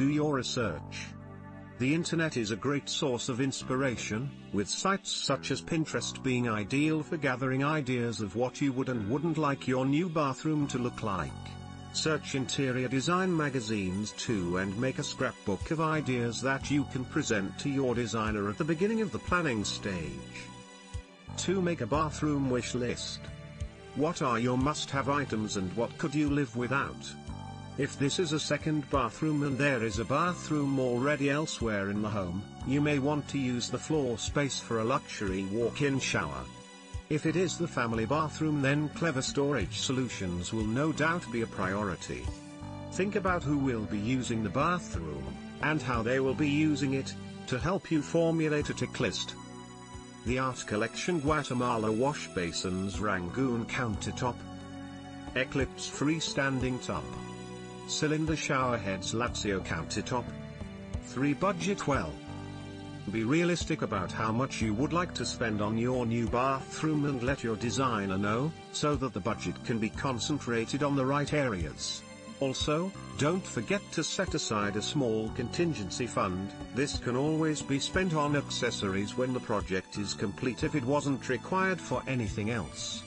Do your research. The internet is a great source of inspiration, with sites such as Pinterest being ideal for gathering ideas of what you would and wouldn't like your new bathroom to look like. Search interior design magazines too and make a scrapbook of ideas that you can present to your designer at the beginning of the planning stage. 2. Make a bathroom wish list. What are your must-have items and what could you live without? If this is a second bathroom and there is a bathroom already elsewhere in the home, you may want to use the floor space for a luxury walk-in shower. If it is the family bathroom, then clever storage solutions will no doubt be a priority. Think about who will be using the bathroom, and how they will be using it, to help you formulate a tick list. The art collection Guatemala Wash Basins Rangoon Countertop, Eclipse Freestanding Tub, Cylinder Shower Heads Lazio Countertop. 3. Budget well. Be realistic about how much you would like to spend on your new bathroom and let your designer know, so that the budget can be concentrated on the right areas. Also, don't forget to set aside a small contingency fund. This can always be spent on accessories when the project is complete if it wasn't required for anything else.